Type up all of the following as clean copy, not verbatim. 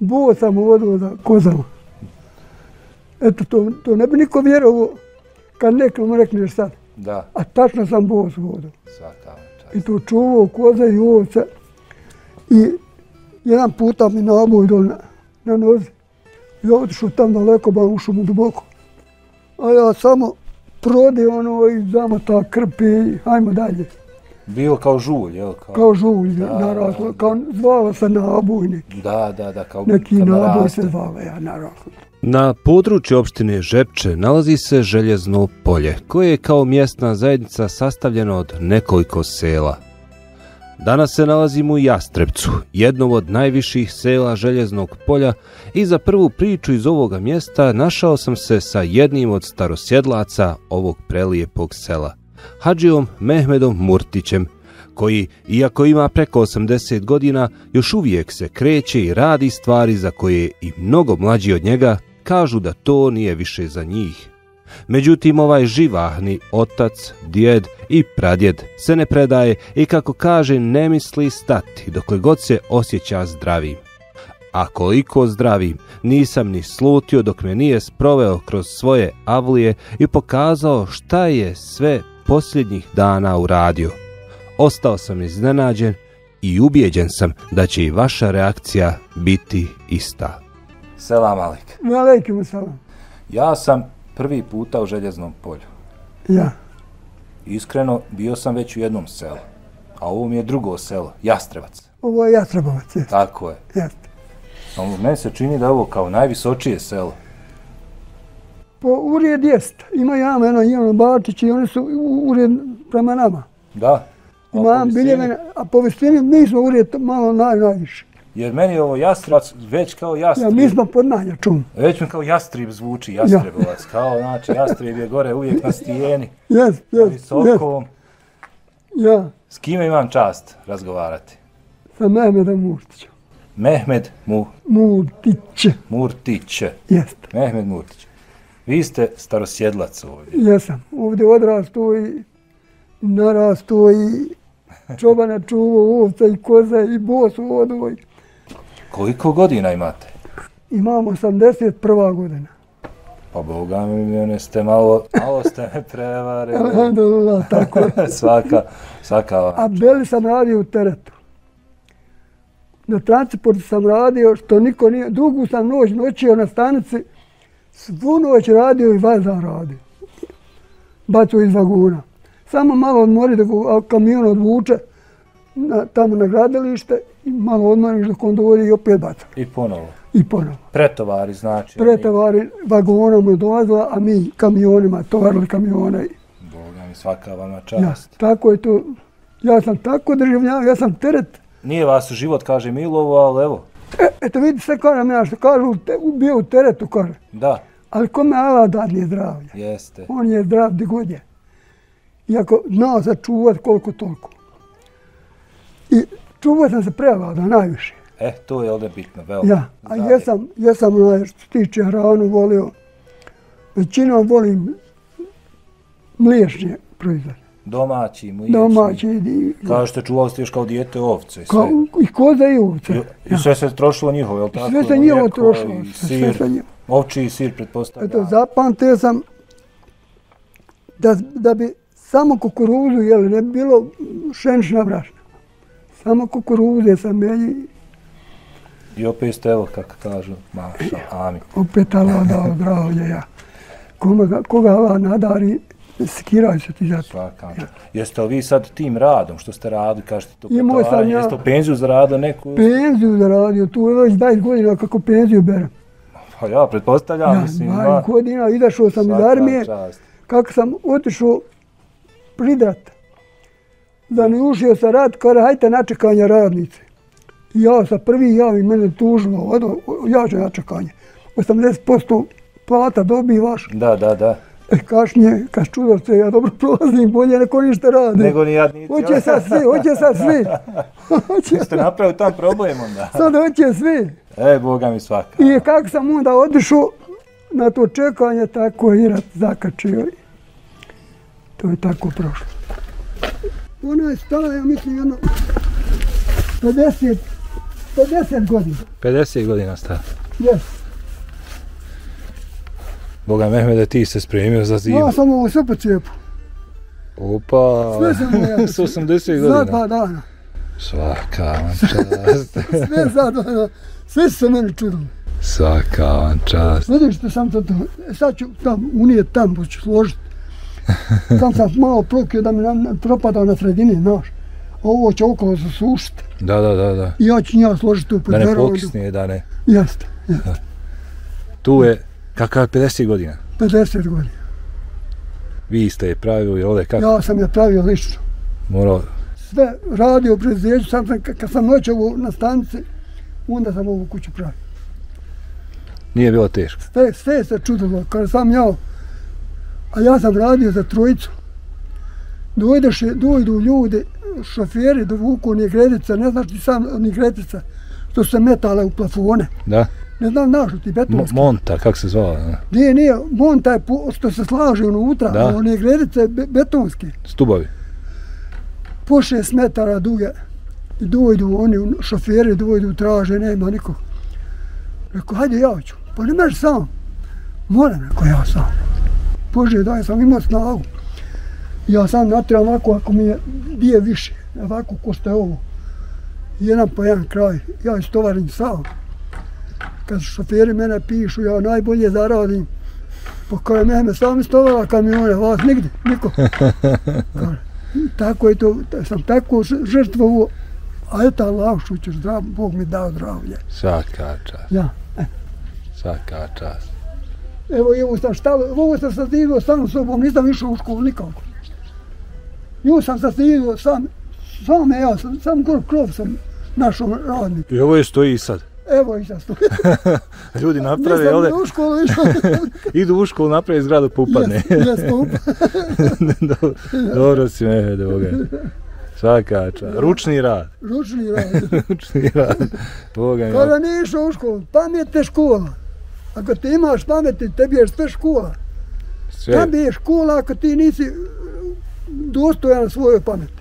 Boca mu odvoza kozama. Eto, to ne bi niko vjerovo kad nekom rekneš sad. A tačno sam boc vodao. I to čuvao koze i ovce. I jedan puta mi naboj dole na nozi. I otišao tam daleko, ba ušao mu duboko. A ja samo prode ono i zamota krpe i hajmo dalje. Bio kao žulj, jel? Kao žulj, naraslo. Zvala se nabojnik. Da, kao nabojnik. Neki naboj se zvala, ja naraslo. Na području opštine Žepče nalazi se Željezno polje, koje je kao mjesna zajednica sastavljeno od nekoliko sela. Danas se nalazimo u Jastrebcu, jednom od najviših sela Željeznog polja, i za prvu priču iz ovoga mjesta našao sam se sa jednim od starosjedlaca ovog prelijepog sela, Hadžijom Mehmedom Murtićem, koji, iako ima preko 80 godina, još uvijek se kreće i radi stvari za koje i mnogo mlađi od njega kažu da to nije više za njih. Međutim, ovaj živahni otac, djed i pradjed se ne predaje i, kako kaže, ne misli stati dokle god se osjeća zdravim. A koliko zdravim, nisam ni slutio dok me nije sproveo kroz svoje avlije i pokazao šta je sve posljednjih dana uradio. Ostao sam iznenađen i ubijeđen sam da će i vaša reakcija biti ista. Selam Malik. Aleikum selam. Ja sam prvi puta u Željeznom polju. Ja. Iskreno, bio sam već u jednom selu, a ovo mi je drugo selo, Jastrebac. Ovo je Jastrebac, jeste. Tako je. Jeste. Samo meni se čini da je ovo kao najvisočije selo. Po ured jeste. Ima jama, Ivano Bačić i oni su ured prema nama. Da. A po visini mi smo ured malo najviše. Jer meni je ovo Jastrebac već kao Jastreb. Mi smo podnanja čum. Već mi kao Jastreb zvuči, Jastrebovac. Kao, znači, Jastreb je gore uvijek na stijeni. Jes. Visokom. Ja. S kime imam čast razgovarati? Sa Mehmedom Murtićem. Mehmed Murtić. Murtić. Jeste. Mehmed Murtić. Vi ste starosjedlac ovdje. Jesam. Ovdje odrastao i narastao i čobana čuvao ovca i koza i bosu vodovoj. Koliko godina imate? Imam 81. godina. Pa Boga mi, ste malo ste me prevarili. Alhamdulillah, tako je. Svaka. A beli sam radio u teretu. Na transportu sam radio što niko nije. Dugu sam noćio na stanici. Svu noć radio i vazan radio. Bacio iz vaguna. Samo malo odmori dok kamion odvuče tamo na gradilište i malo odmoriš dok on dovodi i opet baca. I ponovo. Pretovari znači? Pretovari vagonom je dolazila, a mi kamionima, tovarili kamione. Boga mi, svaka vama čast. Tako je to. Ja sam tako državljavao, ja sam teret. Nije vas život, kaže, milovo, ali evo. Eto vidi sve kada mi našto, kažu bio u teretu, kaže. Da. Ali kome Allah dad nije zdravlja. Jeste. On je zdrav gdje god je. Iako znao se čuvat koliko toliko. I čuvao sam se prevladao najviše. To je ovdje bitno, veoma. Ja, a jesam što tiče hranu volio, većinom volim mliječne proizvode. Domaći, mliječni. Kažete, čuvali ste još kao dijete ovce. I koza i ovce. I sve se trošilo njihovo, je li tako? Sve se njihovo trošilo. Ovčiji sir, pretpostavljam. Eto, zapamtio sam da bi samo kukuruzu jeli, ne bi bilo šenčna brašna. Samo kukuruze sam jeli. I opet ste, evo, kako kažu, maša, amin. Opet Allah dao zdravlje, ja. Koga Allah nadari, skiraju se ti za to. Jeste li vi sad tim radom, što ste radili, kažete to putovanje, jeste li penziju zaradio neku? Penziju zaradio, tu je već 20 godina kako penziju berem. Pa ja, pretpostavljam, mislim. 20 godina, izašao sam iz armije, kako sam otišao pridrat. Da ne ušio sa rad, kada hajte na čekanje radnice. Ja sa prvi javim, mene tužilo, ja ću na čekanje. 80% plata dobivaš. Da. Kašnje, čudo se, ja dobro prolazim, bolje neko ništa radi. Nego ni jadnici. Hoće sad svi. Ste napravili tam problem onda. Sad hoće svi. Boga mi svaka. I kako sam onda odišao na to čekanje, tako je rat zakačio. To je tako prošlo. Ona je stala, ja mislim, jedno 50 50 godina. 50 godina stara. Jes. Boga Mehmeda, ti se spremio za zivu. Ja sam ovo sve po čepu. Opa, s 80 godina. Za 2 dana. Svaka vam čast. Sve za 2 dana. Sve se meni čudilo. Svaka vam čast. Vidiš što sam to, sad ću tam unijeti, tam ću složiti. Sam sam malo prokio da mi propadao na sredini, znaš. Ovo će okolo zasušiti. Da. I ja ću njega složiti tu pod verovodu. Da ne pokisnije, da ne. Jeste. Tu je, kakav je 50 godina? 50 godina. Vi ste je pravili ovdje kako? Ja sam je pravio lično. Morao? Sve radio u prezijeću, kad sam noćao na stanici, onda sam ovu kuću pravio. Nije bilo teško? Sve se čudilo, kad sam jao. A ja sam radio za trojicu. Dojdu ljudi, šoferi, dovuku ni gredica, ne znaš ti sam ni gredica, što se metala u plafone. Da? Ne znam našu ti betonski. Monta, kako se zvala? Nije, monta je što se slaže unutra, a one gredice betonski. Stubovi? Po 6 metara duge. I dojdu oni, šoferi dojdu, traže, nema nikog. Rekao, hajde ja ću. Pa ne mreš sam. Moram, rekao ja sam. Bože, daj, sam imao snagu. Ja sam natrijal ovako, ako mi je bije više, ovako ko što je ovo. Jedan po jedan kraj, ja istovarim sam. Kad šoferi mene pišu, ja najbolje zaradim. Pa kada Mehmed sam istovala kamione, vas nigde, niko. Tako je to, sam tako žrtvovo, a eto Allah šućeš, Bog mi dao zdravlje. Svaka čast. Ja. Svaka čast. Evo i ovo sam sastavio sam sobom, nisam išao u školu nikako. I ovo sam sastavio sam, ja sam krov sam našom radniku. I ovo je stoji i sad? Evo i sad stoji. Ljudi naprave, jel? Nisam u školu išao. Idu u školu, naprave zgradu pa upadne. Jes, upadne. Dobro si me, Boga. Svaka čast. Ručni rad. Ručni rad. Boga mi. Kada nije išao u školu, pametna škola. Ako ti imaš pameti, tebi je sve škola. Tebi je škola ako ti nisi dostojan svojoj pameti.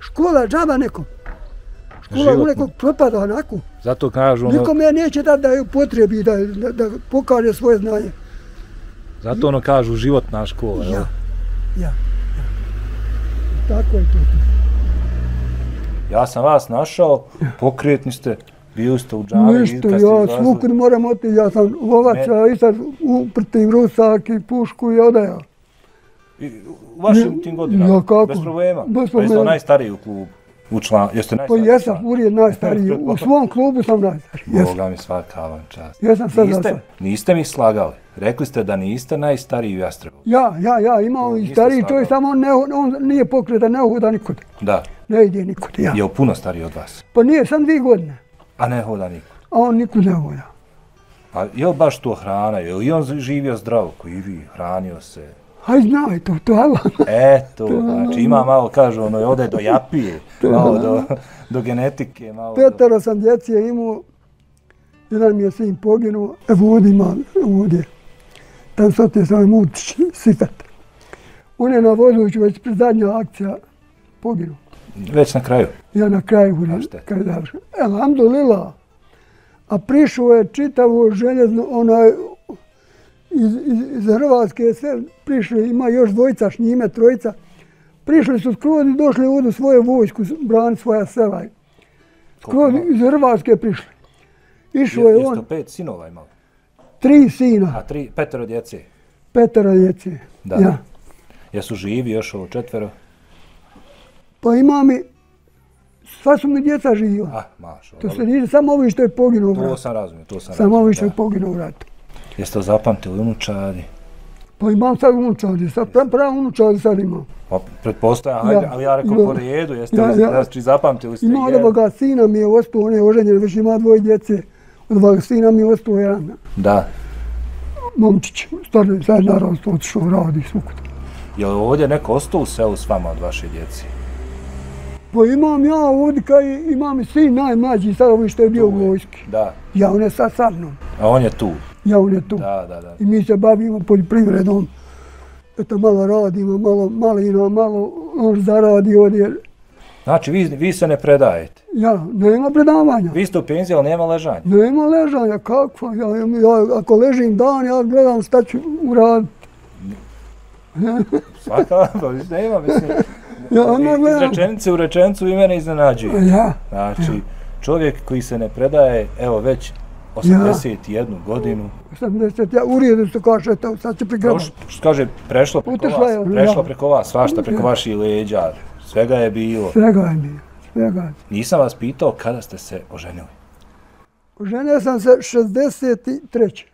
Škola džaba nekom. Škola u nekog propada onako. Zato kažu... Nikom je neće da je potrebi da pokaže svoje znanje. Zato ono kažu životna škola. Ja. Tako je to. Ja sam vas našao, pokretni ste. Bili ste u džami, izkad ste izlazili. Nešto, ja svukod moram oti, ja sam lovača i sad uprtim rusak i pušku i odaja. U vašim tim godinama? Bez problema? Pa jeste najstariji u klubu? Pa jesam, uvijek najstariji. U svom klubu sam najstariji. Boga mi svaka vam čast. Jesam sad za sad. Niste mi slagali. Rekli ste da niste najstariji u Jastrebacu. Ja, imao i stariji, to je samo on nije pokretan, ne uhoda nikud. Da. Ne ide nikud, ja. Je li puno stariji od vas? Pa nije, sam 2 godine. A ne hoda nikud? A on nikud ne hoda. A je li baš to hrana? Je li on živio zdravo koji vi? Hranio se? Aj znao je to, to Allah. Eto, znači ima malo, kažu, ono je ode do japije, malo do genetike. 5 sam djeci je imao, jedan mi je sin poginuo, evo ovdje ima, ovdje. Tam sad je sam Murtić, Sifat. On je na vozuću već pred zadnja akcija poginuo. Već na kraju? Ja na kraju, kada završim. Alhamdulillah. A prišao je čitavo Željezno, onaj, iz Hrvatske je sve prišli, ima još 2 s njime, 3. Prišli su skroz i došli ovdje u svoju vojsku, brani svoja sela. Skroz iz Hrvatske prišli. Išao je on... Isto 5 sinova imao? 3 sina. A 5 djece? 5 djece, ja. Jesu živi još ovo 4? Pa ima mi, sva su mi djeca živa. To se nije samo ovi što je poginuo u ratu. To sam razumio, to sam razumio. Samo ovi što je poginuo u ratu. Jeste li zapamtili unučadi? Pa imam sad unučadi, sad pravo unučadi sad imam. Pa pretpostavljam, ali ja rekao po redu, jeste li zapamtili ste? Ima od ovoga sina mi je ostao, on je oženjen, već ima 2 djece. Od ovoga sina mi je ostao jedan. Da. Momčić, stvarno sad naravno otišao radi svukud. Je li ovdje neko ostao u selu s vama od vaše djeci? Pa imam ja ovdje, imam sin najmlađi, sad ovi što je bio u vojski. Ja, on je sad sa mnom. A on je tu? Ja, on je tu. I mi se bavimo poljoprivredom. Eto, malo radimo, malo malina, malo on zaradi ovdje. Znači, vi se ne predajete. Ja, nema predavanja. Vi ste u penziji, ali nema ležanja. Nema ležanja, kako? Ako ležim dan, ja gledam šta ću uraditi. Svaka, nema, mislim. Iz rečenice u rečenicu i mene iznenađuje. Znači, čovjek koji se ne predaje, evo već 81 godinu. 80, ja urijedu se kaže, sad će prigledati. Kaže, prešlo preko vas, svašta preko vaših leđa. Svega je bilo. Svega je bilo, svega je. Nisam vas pitao kada ste se oženili. Oženio sam se 63.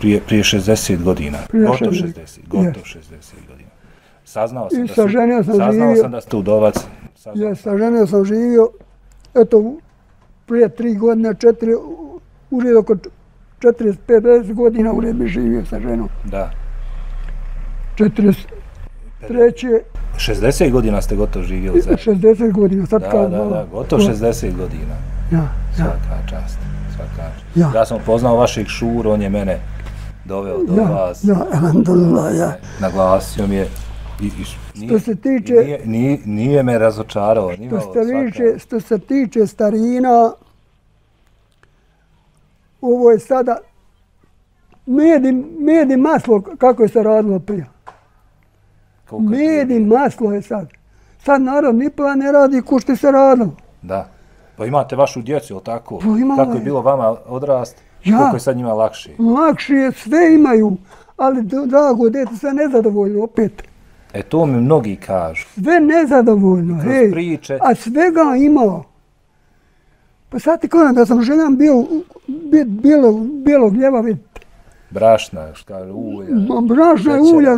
Prije 60 godina. Gotovo 60 godina. Saznao sam da ste udovac. Saženio sam, živio, eto, prije 3 godine, 4, ured oko 45 godina ured bi živio sa ženom. Da. 43. 60 godina ste gotovo živjeli za... 60 godina, sad kao... Da, gotovo 60 godina. Svaka čast, svaka čast. Ja sam poznao vašeg Šuru, on je mene doveo do vas. Ja. Naglasio mi je... Nije me razočarao. Što se tiče starina, ovo je sada med i maslo kako je se radilo prije. Med i maslo je sad. Sad narod ni plan ne radi ko što se radilo. Da. Pa imate vašu djecu, ili tako? Tako je bilo vama odrast, koliko je sad njima lakše? Lakše je, sve imaju, ali drago djete se nezadovoljno opet. E to mi mnogi kažu. Sve nezadovoljno, hej, a svega imao. Pa sad ti kada sam željan bijelog ljeva vidite. Brašna, što kaže, ulja. Brašna je ulja,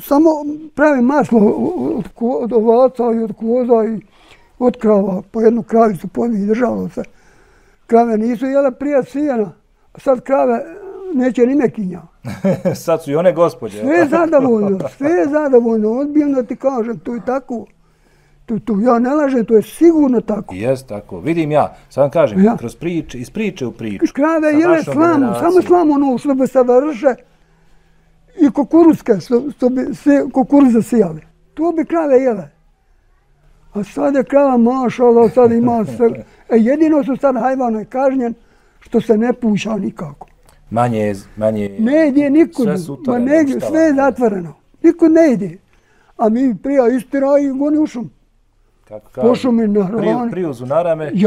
samo pravi maslo od ovaca i od koza i od krava. Po jednu kravi su podnijeli, držalo se. Krave nisu jele prije sijena, a sad krave neće ni mekinja. Sad su i one gospođe. Sve je zadovoljno, odbijeno ti kažem, to je tako. Ja ne lažem, to je sigurno tako. Jest tako, vidim ja, sad vam kažem, iz priče u priču. Krave jele slamu, samo slamu ono što bi se vrše i kukuruzke, što bi kukuruze sijali. To bi krave jele. A sad je krava mašala, sad ima sve. Jedino su sad hajvano je kažnjen što se ne puša nikako. Manje je... Ne ide nikud, sve je zatvoreno. Nikud ne ide. A mi prije istiraju i goni u šum. Po šumi na hrvani. Prijuzu narame i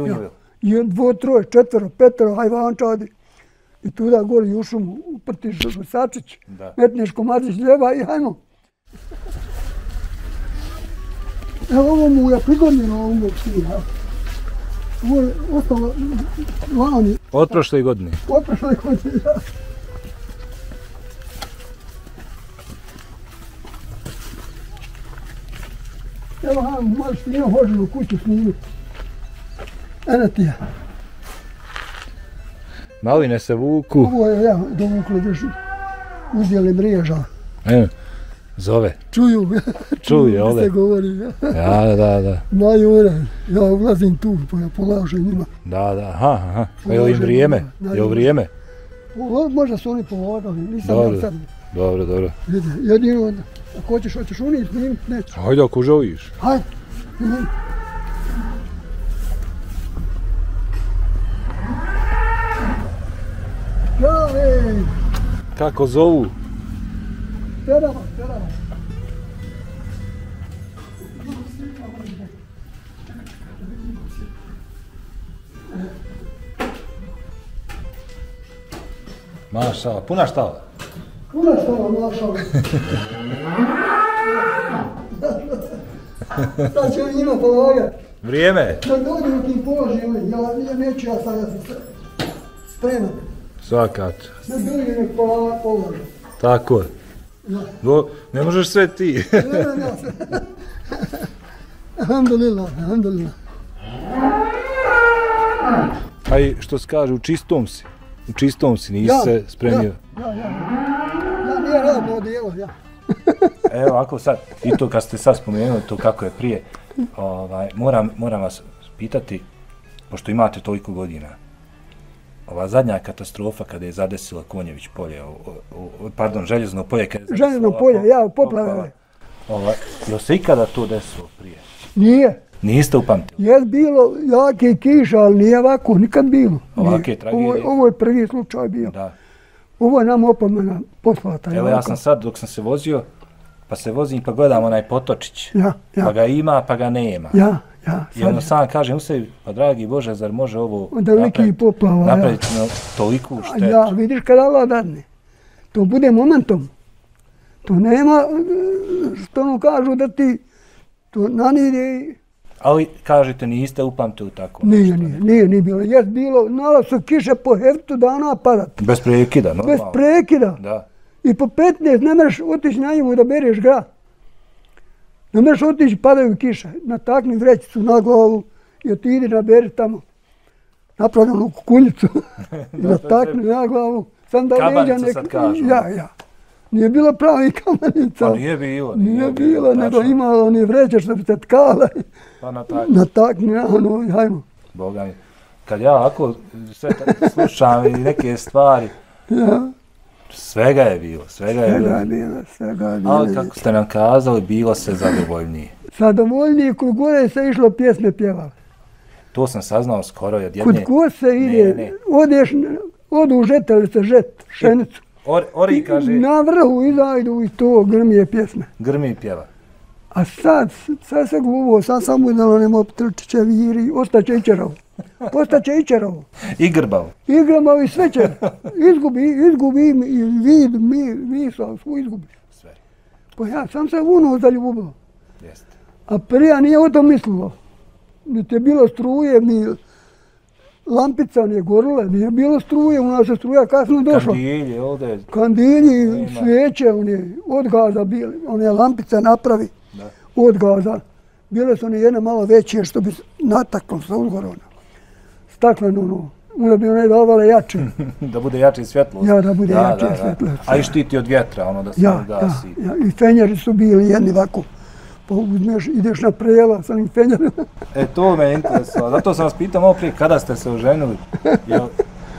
u njivu. 2, 3, 4, 5 hajvančadi. I tuda gori u šumu, uprtiš sačić, metneš komadić ljeva i hajmo. Evo ovo mu je prigodnjeno ovom mog sina. Ovo je ostalo lani. Od prošle godine? Od prošle godine, ja. Evo vam, malo snije hođe u kuću snimiti. Ene ti je. Maline se vuku. Ovo je, ja, dovukli drži. Uzdjeli mreža. Evo, zove. Čuju ovdje. Se govori. Da. Najure, ja ulazim tu, pa ja polažem njima. Da, aha. Je li vrijeme? Je li vrijeme? Možda su oni polagali, nisam ja sad. Dobro. Jedino, ako hoćeš oni snimiti, neću. Hajde, ako želiš. Hajde. Jale! Kako zovu? Selam. Mašala, puna štala. Puna štala, mašala. Sad će njima polagati. Vrijeme. Da dođu u tim položaju, ja neću ja sad, ja sam spreman. Svaka čast. Da dođu nek položaju. Tako je. Ne možeš sve ti. Alhamdulillah. A i što se kaže, u čistom si, nisi se spremio. Ja, nije radno odijelo, ja. Evo, ako sad, i to kad ste sad spomenuli, to kako je prije, moram vas pitati, pošto imate toliko godina, ova zadnja katastrofa kada je zadesila Željezno polje. Željezno polje, ja, poplave. Jel se ikada to desilo prije? Nije. Niste upamtili? Jel bilo jake kiša, ali nije ovako, nikad bilo. Ovake tragedije? Ovo je prvi slučaj bio. Da. Ovo je nam opomena poslata. Evo ja sam sad, dok sam se vozio, pa se vozim pa gledam onaj potočić. Ja. Pa ga ima, pa ga nema. Ja. I ono sam kažem u sebi, pa dragi Bože, zar može ovo napraviti na toliku štetu? Ja, vidiš kada Allah dadne. To bude momentom. To nema, što ono kažu da ti, to nanide i... Ali, kažete, niste upamtili tako? Nije bilo. Jes bilo, nalaz su kiše po heftu dana padati. Bez prekida, normalno. Bez prekida. Da. I po 15 ne mereš otići na njivu da bereš grad. Ne mereš otići, padaju kiše. Natakni vrećicu na glavu i otidi na beri tamo. Napravljam onu kukuljicu i natakni na glavu. Kabanice sad kažu. Ja. Nije bilo pravi kamenica. Pa nije bilo, nego imala one vreće što bi se tkala. Pa natakni, ono, i hajmo. Boga mi, kad ja ovako sve slušam i neke stvari, svega je bilo. Ali kako ste nam kazali, bilo se zadovoljnije. Zadovoljnije, kod gore se išlo pjesme pjevali. To sam saznao skoro od jedne... Kod ko se ide, odu žeteli se pšenicu. Ori, kaže... Na vrhu izajdu i to grmije pjesme. Grmije pjeva. A sad se gluvo, sad samo izdano nema trčiće viri, ostaće ičerao. Ostaće ičerao. I grbao. I grbao i sve će. Izgubi i vid, misao, svu izgubi. Sve. Pa ja sam se uno zaljubilo. Jeste. A prija nije o to mislilo. Niti je bilo struje, ni... Lampica nije gorila, nije bilo struje, ona se struja kasno došla. Kandilje ovdje. Kandilji, svijeće, od gaza bile, one lampice napravi od gaza. Bile su one jedne malo veće što bi nataklo sa odgorona. Stakleno ono, onda bi one davale jače. Da bude jače i svjetlost. Ja, da bude jače i svjetlost. A i štiti od vjetra, ono da se gasi. I fenjeri su bili jedni ovako. Pa ideš na prejela sa njim fenjerom. E, to me interesuje. Zato sam vas pitao malo prije kada ste se oženili.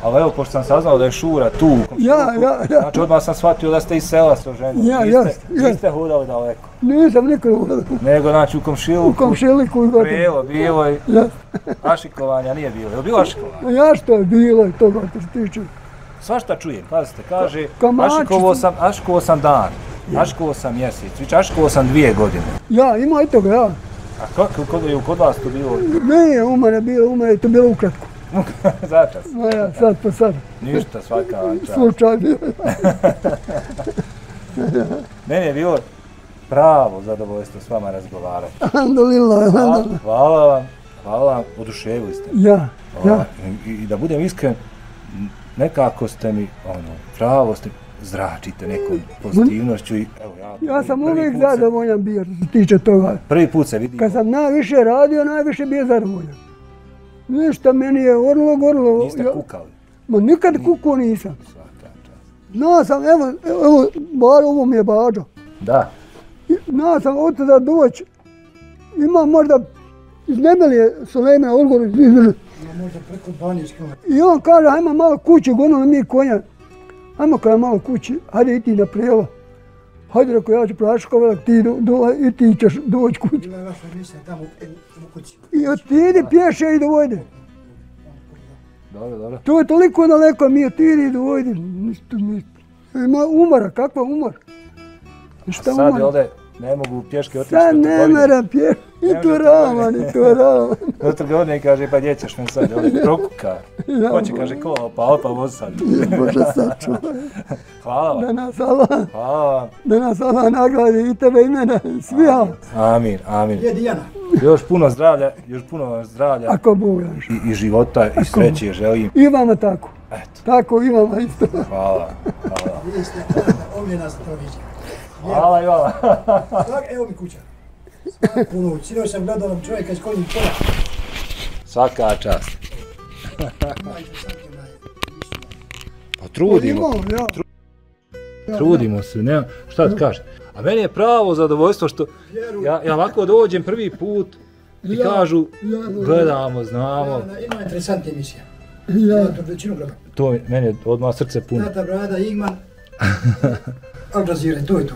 Ali evo, pošto sam saznao da je Šura tu. Ja. Znači, odmah sam shvatio da ste iz sela se oženili. Niste hodali daleko. Nisam nikad hodali. Nego, znači, u komšiluku. U komšiluku. Prejelo, bilo je. Ašikovanja nije bilo. Je li bilo ašikovanja? Ja što je bilo i toga što se tiče. Svašta čujem, pazite, kaže ašikovo sam dan. Aškovo sam mjesec, aškovo sam 2 godine. Ja, ima i toga, ja. A kako je kod vas to bilo? Ne, u mene je to bilo ukratko. Začas? Ja, sad po sad. Ništa, svaka vam čast. Slučaj bio. Meni je bilo pravo zadovoljstvo s vama razgovarati. Alhamdulillah. Hvala vam, oduševili ste. Ja. I da budem iskren, nekako ste mi, ono, pravo ste mi. Zračite nekom pozitivnošću i evo ja... Ja sam uvijek zadovoljan bio što se tiče toga. Prvi put se vidio. Kad sam najviše radio, najviše bio zadovoljan. Ništa, meni je orlo. Niste kukali? Ma nikad kukao nisam. Znao sam, evo, bar ovo mi je bađo. Da. Znao sam od tada doći, ima možda, iznemeli Sulejmana Odgoru izvrži. Ima možda preko 12 km. I on kaže, hajma malo kuću, gonili mi konja. Ajmo kada malo kući, hajde i ti na prelo. Hajde, rekao, ja ću praškovalak, ti ćeš doći kući. Bila je vaša misle tamo u kući. I otidi pješe i dovojde. Dobro. To je toliko daleko, mi otidi i dovojde. Ima umara, kakva umara? A sad je ovdje, ne mogu pješke otići do trgovine. Sad ne mora pješke, ni to rama. Do trgovine kaže, pa gdje ćeš me sad, ovdje prokukar. Hoće, kaže, ko, opa, voz sad. Bože, sad čuva. Hvala vam. Da nas Allah nagradi i tebe i mene, svija. Amin. Još puno zdravlja. Ako bugaš. I života i sreće želim. I vama tako. Tako i vama isto. Hvala. Vi ste ovdje nas proviđa. Hvala. Evo mi kuća. Sinovi sam gledao nam čovjeka iz konjih pola. Svaka čast. Pa trudimo se, nema, šta ti kažeš? A meni je pravo zadovoljstvo što ja ovako dođem prvi put i kažu gledamo, znamo. Ima interesantna emisija. To meni je odmah srce puno. Tata, brada, Igman. Al Jazeera, to je to.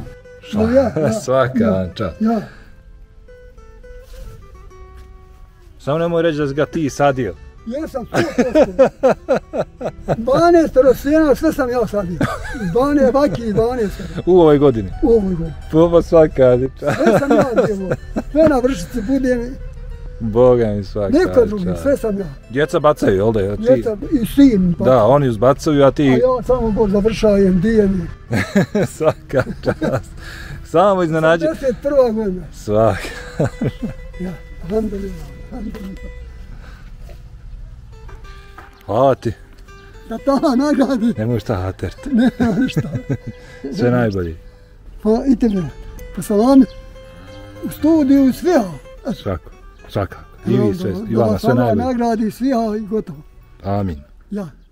Svaka vam čast. Samo nemoj reći da si ga ti sadio. Jesam, 100%. 12 rosijena, sve sam ja sadio. 12 vaki i 12. U ovoj godini? U ovoj godini. Poba svaka. Sve sam ja djevo. Sve na vršici budem. Boga mi svaka. Neko drugi, sve sam ja. Djeca bacaju, jel da je? Djeca i sin. Da, oni uzbacaju, a ti... A ja samo god završajem, dijem. Svaka čast. Samo iznenađe... 71. godina. Svaka. Ja, alhamdulillah. Hvala ti. Da tamo nagradi. Nemoj šta haterti. Nemoj šta. Sve najbolji. Pa i tebe. Pa salami. U studiju i sve. Svako. Svakako. I vi sve. I vama sve najbolji. Da vas sama nagradi i sve i gotovo. Amin. Ja.